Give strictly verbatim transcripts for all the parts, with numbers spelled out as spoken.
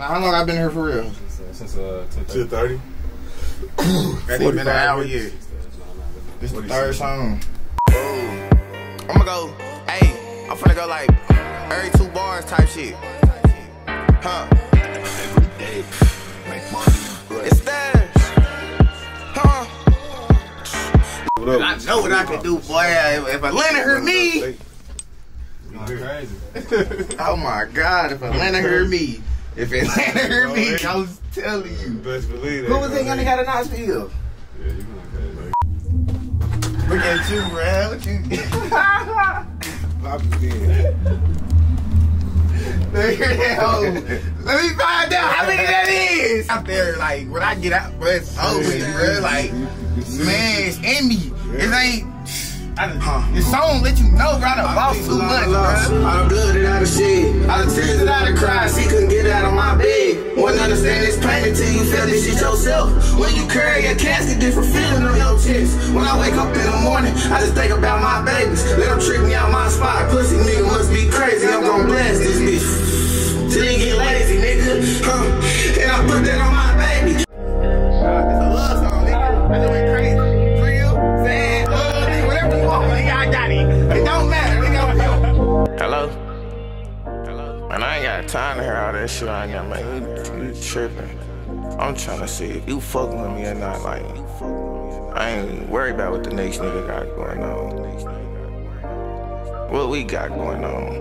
Man, how long I been here for real? Since uh ten thirty. That ain't been an hour yet. This the third song. I'ma go, hey, I'm finna go like every two bars type shit. Huh? It's that, huh? I know what I can do, boy. If Atlanta heard me. Oh my God! If Atlanta heard me, if Atlanta heard me, I was telling you. Best believe that. Who was it gonna got a nice feel? Yeah, you gonna crazy. Look at you, bro. Look at you. Let me hear that hoe. Let me find out how many that is. Out there, like when I get out, bro, it's over, bro. Like, man, it's in me. It ain't. I done, uh, this song let you know, bro, I done lost too much, bro. I done blooded out of shit. I done tears it out of cries. She couldn't get out of my bed. Wouldn't understand this pain until you feel this shit yourself. When you carry a casket, different feeling on your chest. When I wake up in the morning, I just think about my babies. Let them trick me out my spot. Pussy nigga must be crazy. I'm gon' blast this bitch till you get lazy, nigga. Huh? And I put that on my baby. Time to hear all that shit I got, man. You, you tripping. I'm trying to see if you fucking with me or not. Like, I ain't worried about what the next nigga got going on. What we got going on.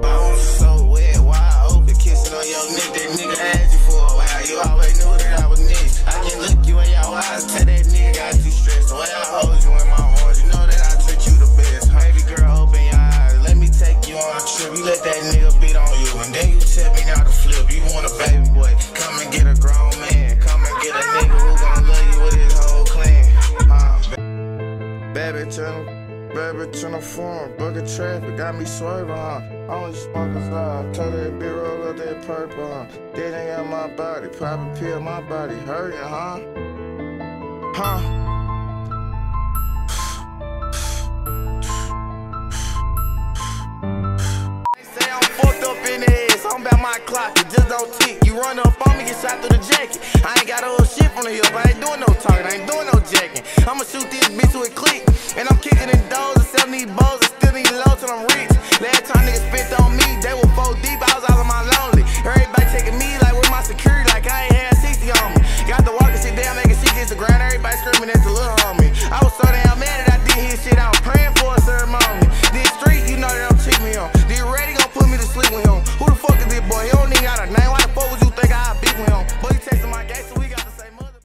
Bones so wet, wide open, kissing on your neck. That nigga had you for a while. You always knew that I was next. I can look you in your eyes, tell that nigga got you stressed. The way I hold you in my arms, you know that I treat you the best. Baby girl, open your eyes. Let me take you on a trip. You let that nigga beat on you. And then you tell me not to flip. You want a baby boy, come and get a grown man. Come and get a nigga who gon' love you with his whole clan. uh. Baby channel, baby channel form. Bucket traffic, got me swerving, huh? Only smokers live, told that bitch roll up that purple, huh? They ain't got my body, probably peel my body hurting, huh? Huh? Clock, it just don't tick. You run up on me, get shot through the jacket. I ain't got old shit from the hip. I ain't doing no talking, I ain't doing no jacking. I'ma shoot this bitch with a click. And I'm kicking in doors and selling these bows and still need low till I'm rich. Last time niggas spent on me, they were four deep, I was all on my lonely. Everybody